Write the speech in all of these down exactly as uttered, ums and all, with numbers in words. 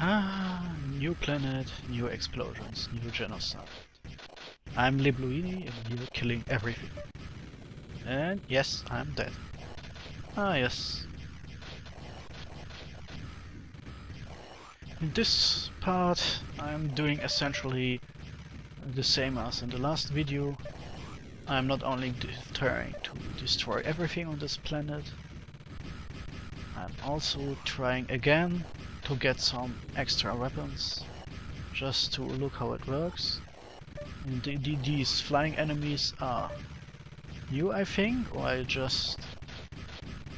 Ah, new planet, new explosions, new genocide. I'm Libluini and you're killing everything. And yes, I'm dead. Ah yes. In this part I'm doing essentially the same as in the last video. I'm not only trying to destroy everything on this planet, I'm also trying again to get some extra weapons, just to look how it works. And the, the, these flying enemies are new, I think, or I just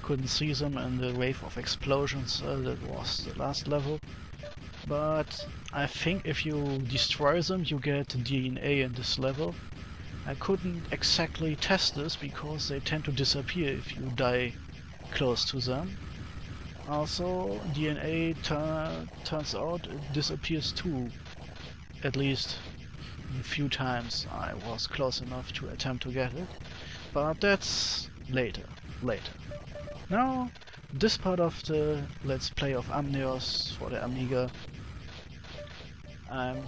couldn't see them in the wave of explosions uh, that was the last level. But I think if you destroy them you get D N A in this level. I couldn't exactly test this because they tend to disappear if you die close to them. Also, D N A tu- turns out it disappears too. At least a few times I was close enough to attempt to get it. But that's later, later. Now, this part of the Let's Play of Amnios for the Amiga, I'm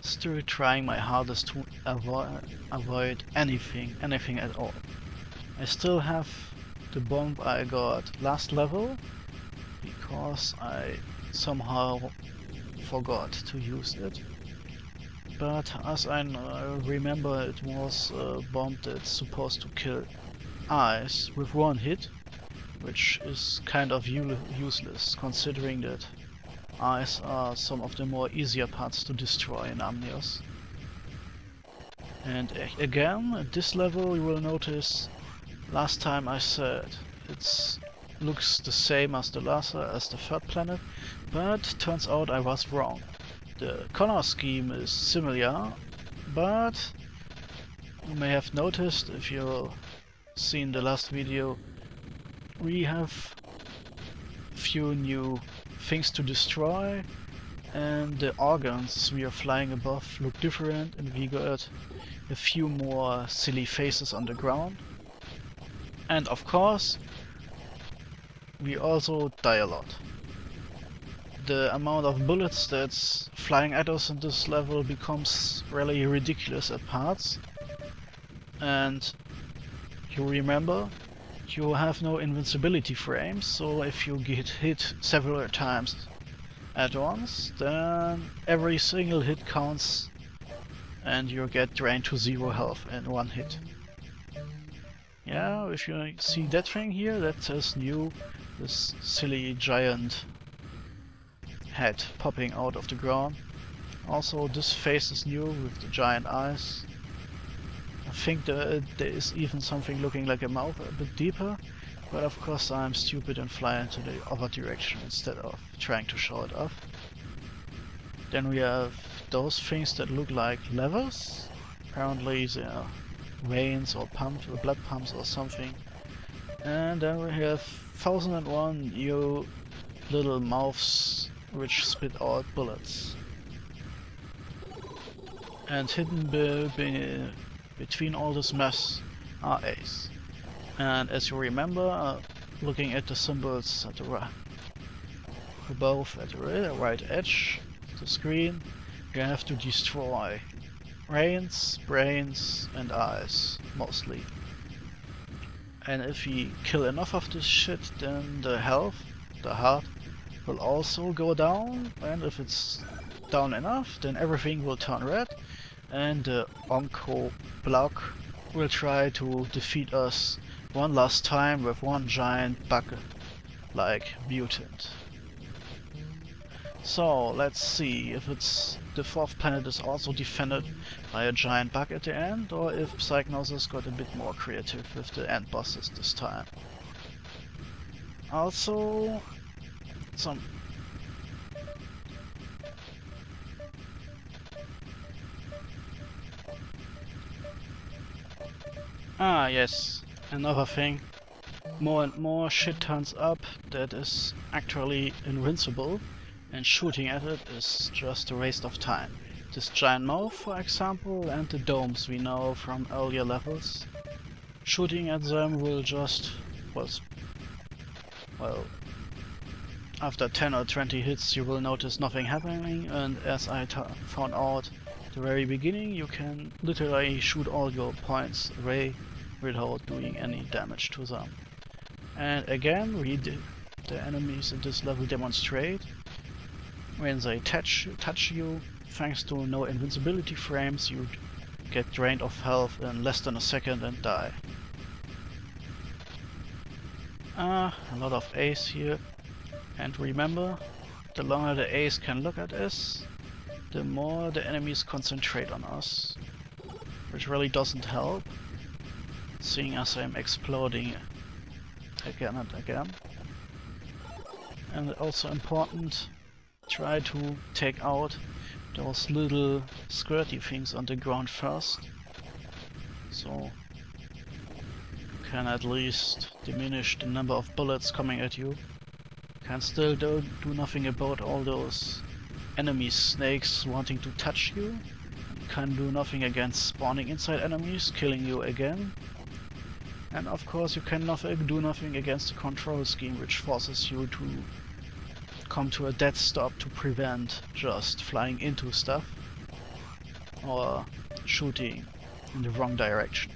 still trying my hardest to avo avoid anything, anything at all. I still have the bomb I got last level, because I somehow forgot to use it. But as I uh, remember, it was a bomb that's supposed to kill eyes with one hit, which is kind of useless, considering that eyes are some of the more easier parts to destroy in Amnios. And again, at this level you will notice, last time I said it looks the same as the last, as the third planet, but turns out I was wrong. The color scheme is similar, but you may have noticed if you've seen the last video, we have a few new things to destroy, and the organs we are flying above look different, and we got a few more silly faces on the ground. And of course, we also die a lot. The amount of bullets that's flying at us in this level becomes really ridiculous at parts. And you remember, you have no invincibility frames, so if you get hit several times at once, then every single hit counts and you get drained to zero health in one hit. Yeah, if you see that thing here, that says new, this silly giant head popping out of the ground. Also, this face is new with the giant eyes. I think there, there is even something looking like a mouth a bit deeper, but of course I'm stupid and fly into the other direction instead of trying to show it off. Then we have those things that look like levers. Apparently they are veins or pumps or blood pumps or something. And then we have one thousand and one new little mouths which spit out bullets. And hidden be be between all this mess are A's. And as you remember, uh, looking at the symbols at the right, above at the right edge of the screen, you have to destroy Brains, brains and eyes, mostly. And if we kill enough of this shit, then the health, the heart, will also go down, and if it's down enough, then everything will turn red, and the Oncoblock will try to defeat us one last time with one giant bucket, like mutant. So, let's see if it's the fourth planet is also defended by a giant bug at the end, or if Psygnosis got a bit more creative with the end bosses this time. Also, some... Ah yes, another thing. More and more shit turns up that is actually invincible, and shooting at it is just a waste of time. This giant mouth, for example, and the domes we know from earlier levels. Shooting at them will just, well, Well, after ten or twenty hits you will notice nothing happening, and as I t found out at the very beginning, you can literally shoot all your points away without doing any damage to them. And again, we did. The enemies in this level demonstrate when they touch, touch you, thanks to no invincibility frames, you get drained of health in less than a second and die. Ah, uh, a lot of A's here. And remember, the longer the A's can look at us, the more the enemies concentrate on us. Which really doesn't help, seeing as I'm exploding again and again. And also important, try to take out those little squirty things on the ground first, so you can at least diminish the number of bullets coming at you. Can still do, do nothing about all those enemy snakes wanting to touch you. Can do nothing against spawning inside enemies, killing you again. And of course you can nothing, do nothing against the control scheme, which forces you to come to a dead stop to prevent just flying into stuff or shooting in the wrong direction.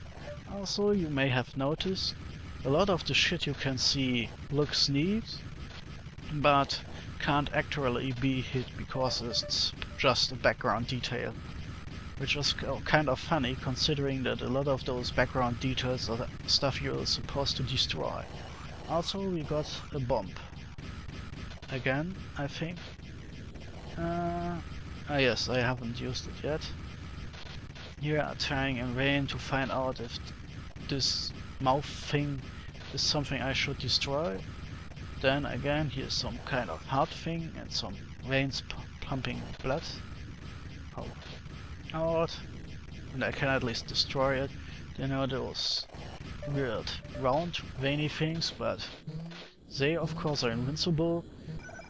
Also, you may have noticed a lot of the shit you can see looks neat but can't actually be hit because it's just a background detail, which is kind of funny considering that a lot of those background details are the stuff you're supposed to destroy. Also, we got a bomb. Again, I think. Uh, ah yes, I haven't used it yet. Here I'm trying in vain to find out if this mouth thing is something I should destroy. Then again, here's some kind of heart thing and some veins pumping blood. Oh. Out. And I can at least destroy it. You know, those weird round veiny things, but they of course are invincible.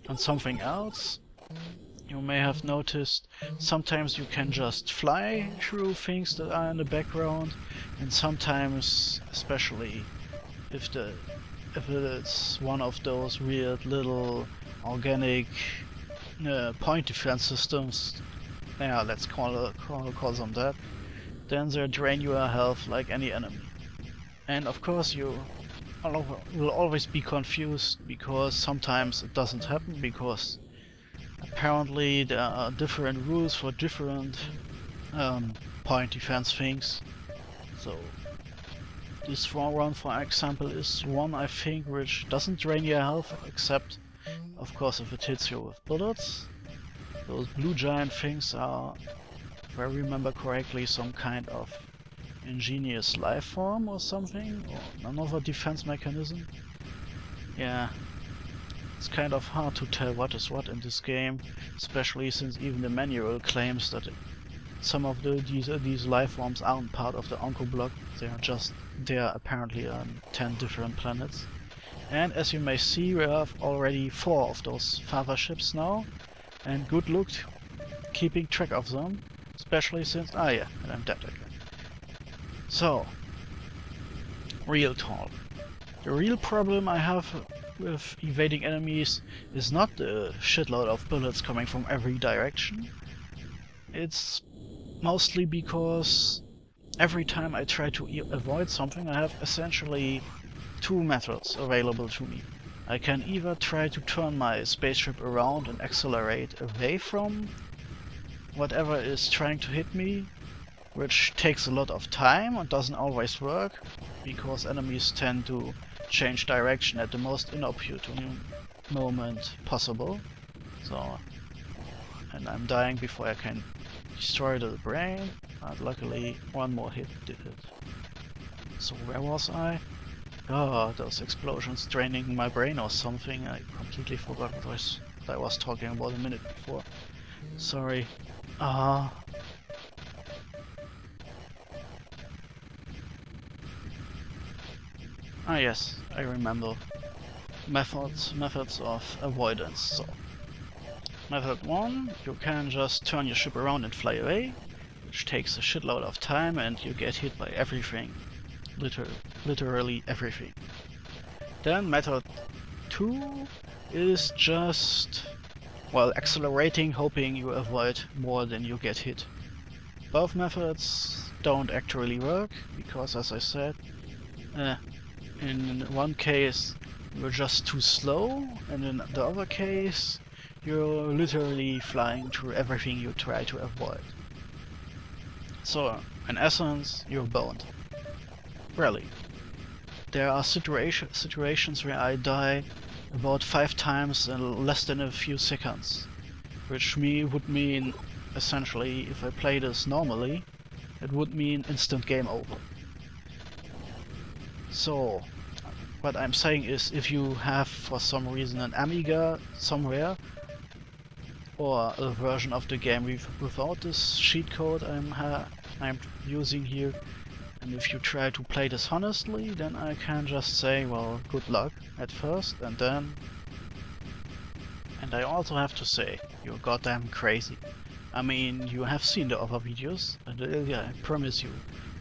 And something else you may have noticed, sometimes you can just fly through things that are in the background, and sometimes, especially if the if it's one of those weird little organic uh, point defense systems, yeah, let's call, it, call, call them that, then they drain your health like any enemy. And of course you will always be confused, because sometimes it doesn't happen, because apparently there are different rules for different um, point defense things. So this one, for example, is one I think which doesn't drain your health, except of course if it hits you with bullets. Those blue giant things are, if I remember correctly, some kind of ingenious life form or something, or another defense mechanism. Yeah, it's kind of hard to tell what is what in this game, especially since even the manual claims that it, some of the, these, uh, these life forms aren't part of the Oncoblock, they are just there apparently on ten different planets. And as you may see, we have already four of those father ships now, and good luck keeping track of them, especially since... ah yeah, and I'm dead again. So, real talk. The real problem I have with evading enemies is not the shitload of bullets coming from every direction. It's mostly because every time I try to e- avoid something, I have essentially two methods available to me. I can either try to turn my spaceship around and accelerate away from whatever is trying to hit me, which takes a lot of time and doesn't always work, because enemies tend to change direction at the most inopportune moment possible. So, and I'm dying before I can destroy the brain, but luckily one more hit did it. So where was I? Oh, those explosions draining my brain or something. I completely forgot what I was, what I was talking about a minute before. Sorry. Ah. Uh, Ah yes, I remember. Methods methods of avoidance. So, method one, you can just turn your ship around and fly away, which takes a shitload of time and you get hit by everything. Liter literally everything. Then method two is just, well, accelerating, hoping you avoid more than you get hit. Both methods don't actually work, because as I said, uh, in one case you're just too slow, and in the other case you're literally flying through everything you try to avoid. So, in essence, you're boned. Really. There are situa- situations where I die about five times in less than a few seconds, which me would mean, essentially, if I play this normally, it would mean instant game over. So, what I'm saying is, if you have for some reason an Amiga somewhere, or a version of the game without this cheat code I'm, ha I'm using here, and if you try to play this honestly, then I can just say, well, good luck at first, and then... And I also have to say, you're goddamn crazy. I mean, you have seen the other videos, and uh, yeah, I promise you,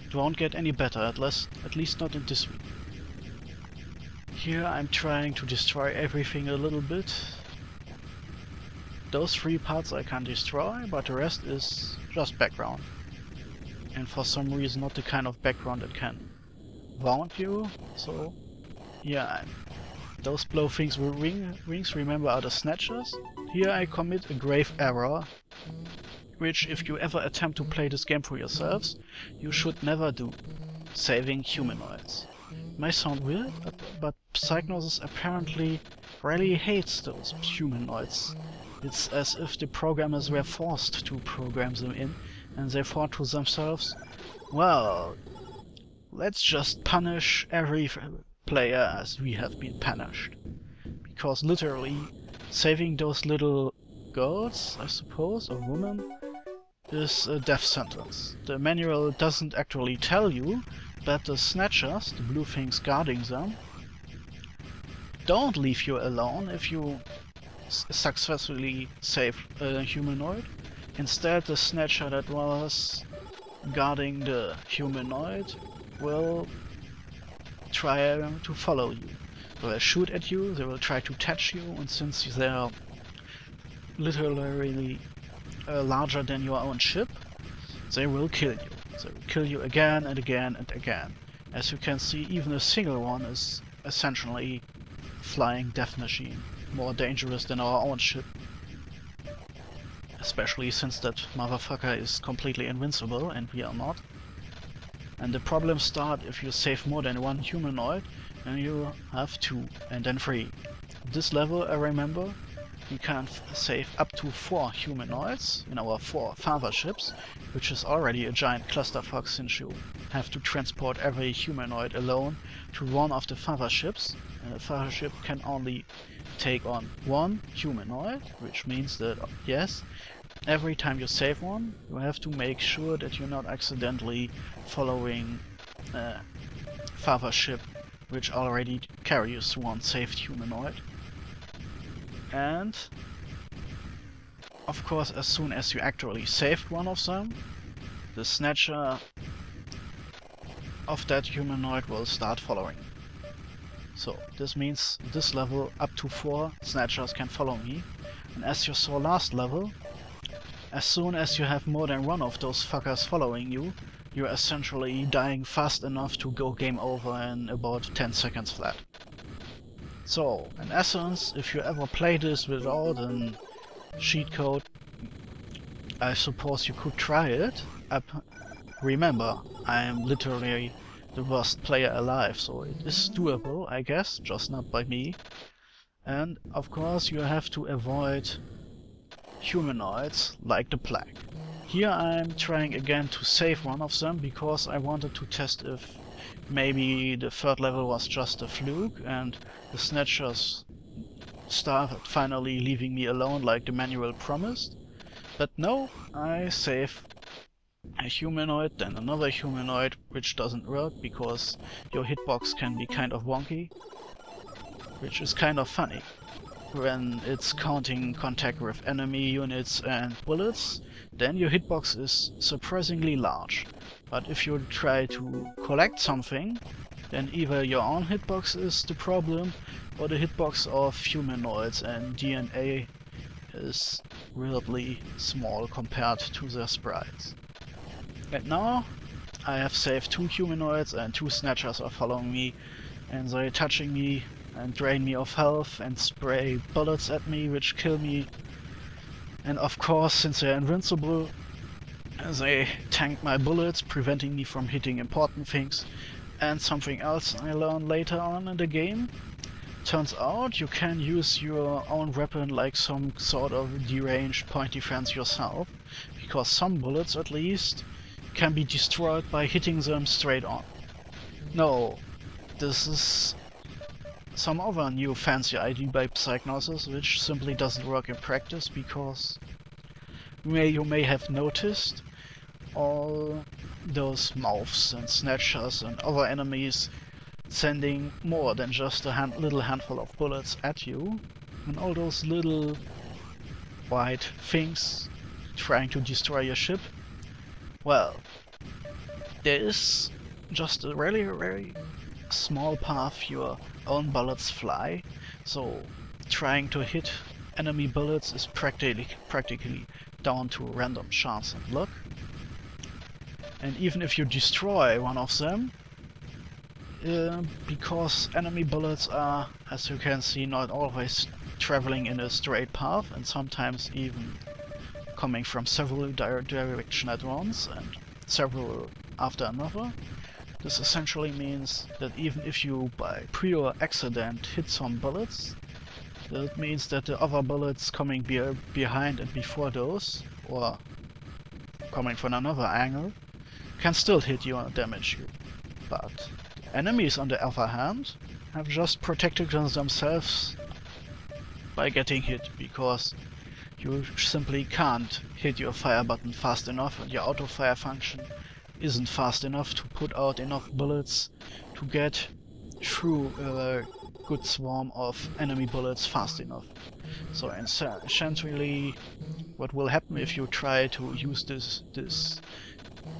it won't get any better, at least, at least not in this video. Here I'm trying to destroy everything a little bit. Those three parts I can destroy, but the rest is just background. And for some reason not the kind of background that can wound you, so... Yeah, those blow things with ring, rings, remember, are the snatchers. Here I commit a grave error, which if you ever attempt to play this game for yourselves, you should never do. Saving humanoids. It may sound weird, but, but Psygnosis apparently really hates those humanoids. It's as if the programmers were forced to program them in, and they thought to themselves, well, let's just punish every player as we have been punished. Because literally, saving those little girls, I suppose, or women, is a death sentence. The manual doesn't actually tell you, but the snatchers, the blue things guarding them, don't leave you alone if you s successfully save a humanoid. Instead, the snatcher that was guarding the humanoid will try to follow you. They will shoot at you, they will try to touch you, and since they are literally uh, larger than your own ship, they will kill you. They will kill you again and again and again. As you can see, even a single one is essentially a flying death machine, more dangerous than our own ship. Especially since that motherfucker is completely invincible and we are not. And the problems start if you save more than one humanoid, and you have two, and then three. At this level, I remember, you can save up to four humanoids in our four father ships, which is already a giant clusterfuck since you have to transport every humanoid alone to one of the father ships. And a father ship can only take on one humanoid, which means that, yes, every time you save one, you have to make sure that you're not accidentally following a father ship which already carries one saved humanoid. And, of course, as soon as you actually saved one of them, the snatcher of that humanoid will start following. So, this means this level up to four snatchers can follow me. And as you saw last level, as soon as you have more than one of those fuckers following you, you're essentially dying fast enough to go game over in about ten seconds flat. So, in essence, if you ever play this without a cheat code, I suppose you could try it. I remember, I am literally the worst player alive, so it is doable, I guess, just not by me. And, of course, you have to avoid humanoids like the plague. Here I'm trying again to save one of them, because I wanted to test if maybe the third level was just a fluke, and the snatchers started finally leaving me alone like the manual promised. But no, I save a humanoid, then another humanoid, which doesn't work, because your hitbox can be kind of wonky, which is kind of funny. When it's counting contact with enemy units and bullets, then your hitbox is surprisingly large. But if you try to collect something, then either your own hitbox is the problem, or the hitbox of humanoids, and D N A is relatively small compared to their sprites. And now I have saved two humanoids, and two snatchers are following me, and they're touching me and drain me of health and spray bullets at me which kill me. And of course, since they're invincible, they tank my bullets, preventing me from hitting important things. And something else I learned later on in the game, turns out you can use your own weapon like some sort of deranged point defense yourself, because some bullets at least can be destroyed by hitting them straight on. No, this is some other new fancy idea by Psygnosis, which simply doesn't work in practice, because may, you may have noticed all those mouths and snatchers and other enemies sending more than just a hand, little handful of bullets at you, and all those little white things trying to destroy your ship. Well, there is just a really, really small path your own bullets fly, so trying to hit enemy bullets is practically practically down to random chance and luck. And even if you destroy one of them, uh, because enemy bullets are, as you can see, not always traveling in a straight path, and sometimes even coming from several dire directions at once and several after another, this essentially means that even if you by pure accident hit some bullets, that means that the other bullets coming be behind and before those, or coming from another angle, can still hit you and damage you. But enemies, on the other hand, have just protected themselves by getting hit, because you simply can't hit your fire button fast enough, and your auto-fire function isn't fast enough to put out enough bullets to get through a good swarm of enemy bullets fast enough. So essentially what will happen if you try to use this this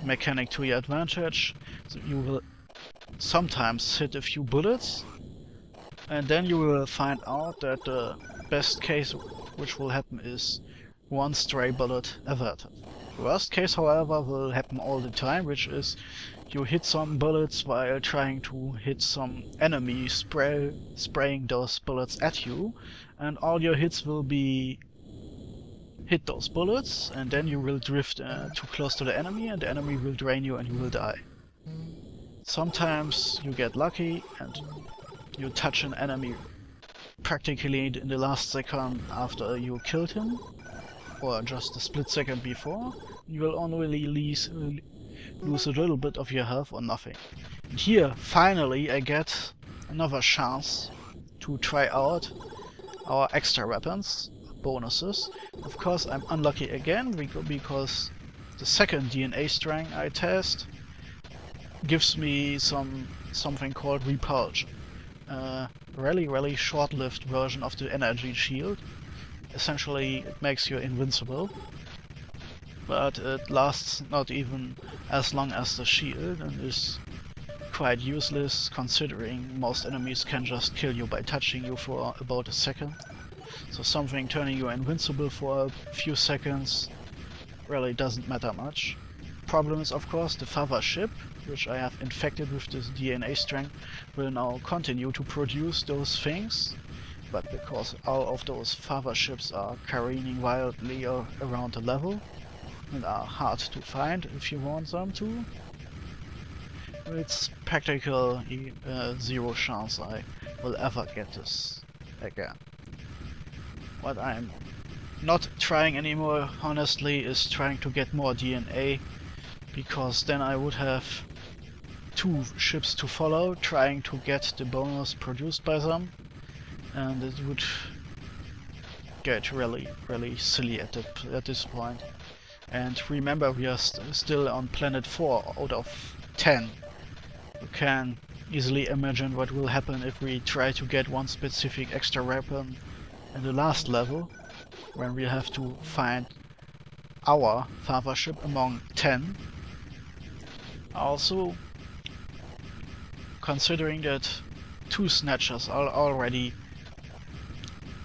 mechanic to your advantage, so you will sometimes hit a few bullets, and then you will find out that the best case which will happen is one stray bullet averted. Worst case, however, will happen all the time, which is you hit some bullets while trying to hit some enemy spray, spraying those bullets at you, and all your hits will be hit those bullets, and then you will drift uh, too close to the enemy, and the enemy will drain you and you will die. Sometimes you get lucky and you touch an enemy practically in the last second after you killed him, or just a split second before. You will only release, lose a little bit of your health or nothing. And here, finally, I get another chance to try out our extra weapons, bonuses. Of course, I'm unlucky again, because the second D N A string I test gives me some something called Repulge. A really, really short-lived version of the energy shield. Essentially, it makes you invincible, but it lasts not even as long as the shield and is quite useless, considering most enemies can just kill you by touching you for about a second. So something turning you invincible for a few seconds really doesn't matter much. Problem is, of course, the father ship, which I have infected with this D N A string, will now continue to produce those things. But because all of those father ships are careening wildly around the level and are hard to find if you want them to, it's practically uh, zero chance I will ever get this again. What I'm not trying anymore, honestly, is trying to get more D N A, because then I would have two ships to follow trying to get the bonus produced by them. And it would get really, really silly at, the, at this point. And remember, we are st still on planet four out of ten. You can easily imagine what will happen if we try to get one specific extra weapon in the last level, when we have to find our father ship among ten. Also, considering that two snatchers are already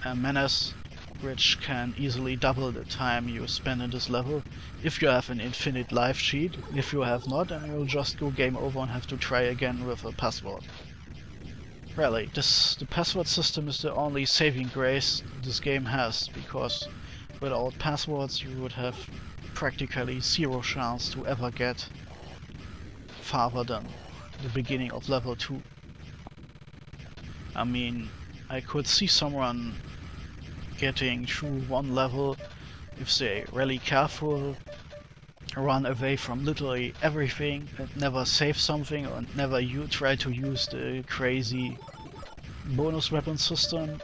a menace, which can easily double the time you spend in this level if you have an infinite life sheet. If you have not, then you'll just go game over and have to try again with a password. Really, this, the password system is the only saving grace this game has, because without passwords you would have practically zero chance to ever get farther than the beginning of level two. I mean, I could see someone getting through one level if they really careful, run away from literally everything and never save something or never you try to use the crazy bonus weapon system,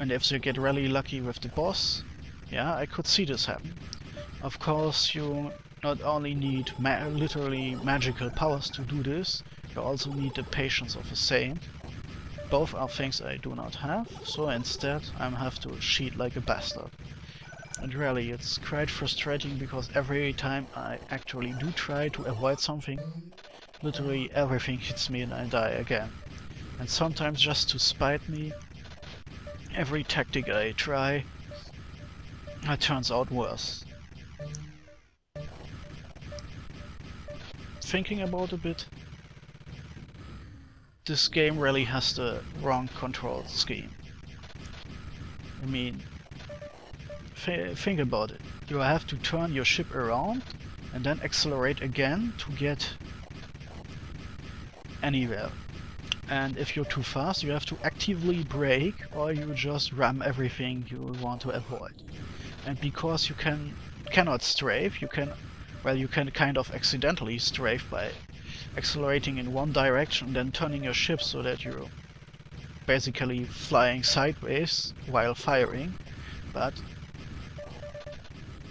and if they get really lucky with the boss, yeah, I could see this happen. Of course, you not only need ma literally magical powers to do this, you also need the patience of a saint. Both are things I do not have, so instead I have to cheat like a bastard. And really, it's quite frustrating because every time I actually do try to avoid something, literally everything hits me and I die again. And sometimes, just to spite me, every tactic I try, it turns out worse. Thinking about a bit, this game really has the wrong control scheme. I mean, th think about it. You have to turn your ship around and then accelerate again to get anywhere. And if you're too fast, you have to actively brake, or you just ram everything you want to avoid. And because you can cannot strafe, you can, well, you can kind of accidentally strafe by accelerating in one direction, then turning your ship so that you're basically flying sideways while firing. But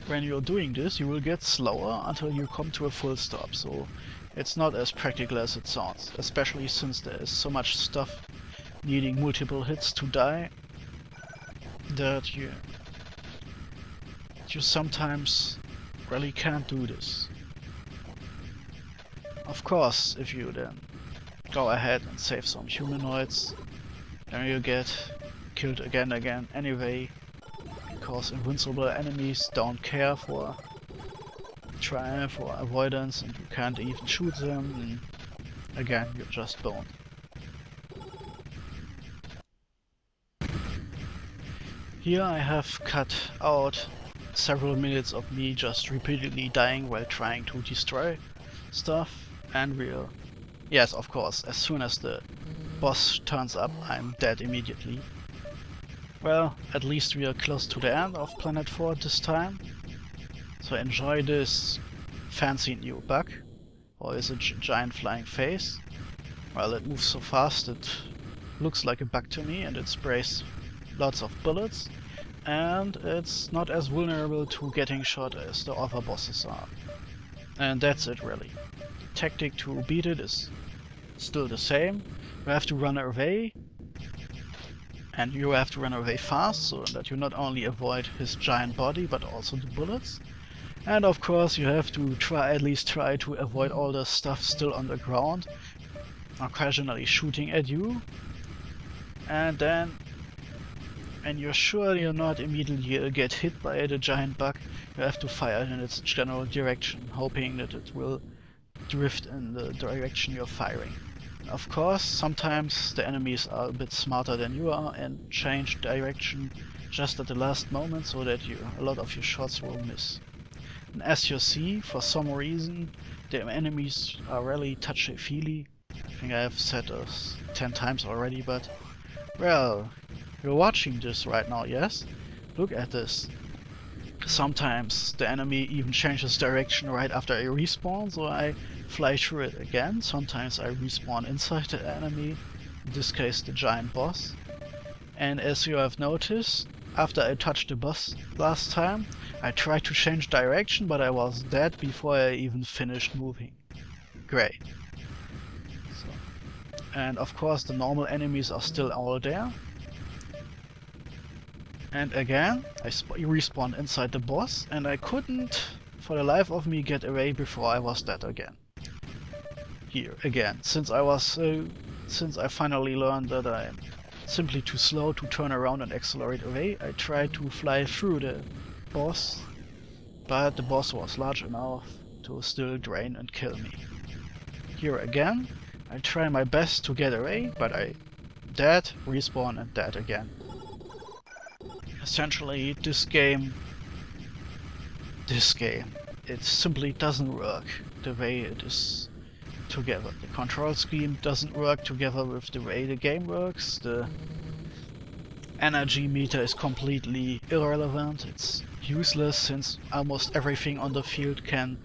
when you're doing this, you will get slower until you come to a full stop, so it's not as practical as it sounds, especially since there is so much stuff needing multiple hits to die that you, you sometimes really can't do this. Of course, if you then go ahead and save some humanoids, then you get killed again and again anyway, because invincible enemies don't care for triumph or avoidance, and you can't even shoot them, and again you're just boned. Here I have cut out several minutes of me just repeatedly dying while trying to destroy stuff. And we'll... yes, of course, as soon as the boss turns up, I'm dead immediately. Well, at least we are close to the end of Planet four this time. So enjoy this fancy new bug. Or is it a giant flying face? Well, it moves so fast it looks like a bug to me, and it sprays lots of bullets. And it's not as vulnerable to getting shot as the other bosses are. And that's it, really. Tactic to beat it is still the same. You have to run away, and you have to run away fast so that you not only avoid his giant body but also the bullets. And of course you have to try, at least try to avoid all the stuff still on the ground occasionally shooting at you. And then when you're sure you're not immediately get hit by the giant bug, you have to fire in its general direction, hoping that it will drift in the direction you're firing. Of course, sometimes the enemies are a bit smarter than you are and change direction just at the last moment so that you, a lot of your shots will miss. And as you see, for some reason, the enemies are really touchy-feely. I think I have said this ten times already, but... well, you're watching this right now, yes? Look at this. Sometimes the enemy even changes direction right after I respawn, so I fly through it again. Sometimes I respawn inside the enemy, in this case the giant boss. And as you have noticed, after I touched the boss last time, I tried to change direction, but I was dead before I even finished moving. Great. So. And of course the normal enemies are still all there. And again, I respawned inside the boss, and I couldn't for the life of me get away before I was dead again. here again, since I was uh, since I finally learned that I am simply too slow to turn around and accelerate away. I tried to fly through the boss, but the boss was large enough to still drain and kill me. Here again, I try my best to get away, but I dead, respawn and dead again. Essentially, this game, this game, it simply doesn't work the way it is together. The control scheme doesn't work together with the way the game works. The energy meter is completely irrelevant. It's useless since almost everything on the field can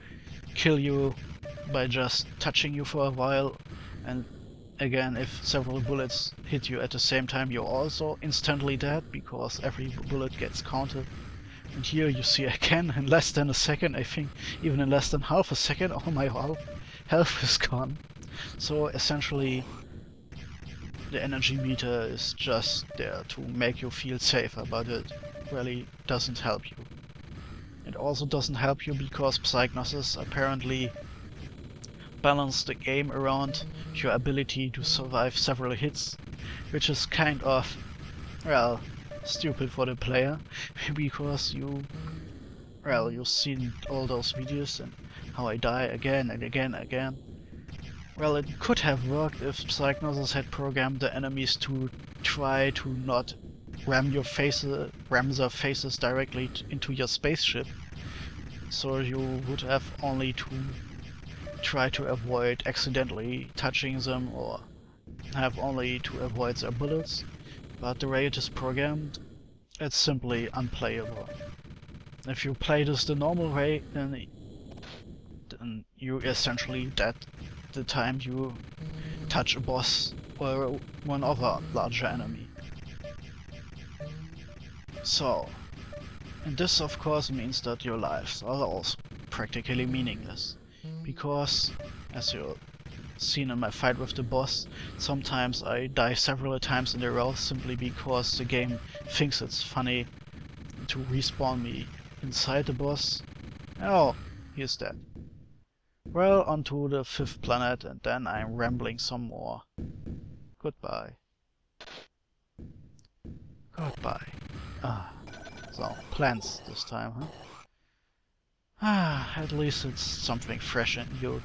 kill you by just touching you for a while, and again, if several bullets hit you at the same time, you're also instantly dead because every bullet gets counted. And here you see again, in less than a second, I think even in less than half a second, all my health is gone. So essentially the energy meter is just there to make you feel safer, but it really doesn't help you. It also doesn't help you because Psygnosis apparently balance the game around your ability to survive several hits, which is kind of, well, stupid for the player, because you, well, you've seen all those videos and how I die again and again and again. Well, it could have worked if Psygnosis had programmed the enemies to try to not ram your faces, ram their faces directly t into your spaceship, so you would have only to try to avoid accidentally touching them or have only to avoid their bullets, but the way it is programmed, it's simply unplayable. If you play this the normal way, then, then you essentially dead the time you touch a boss or one other larger enemy. So, and this of course means that your lives are also practically meaningless. Because, as you've seen in my fight with the boss, sometimes I die several times in a row simply because the game thinks it's funny to respawn me inside the boss. Oh, he's dead. Well, onto the fifth planet, and then I'm rambling some more. Goodbye. Goodbye. Ah, so, plants this time, huh? Ah, at least it's something fresh and new.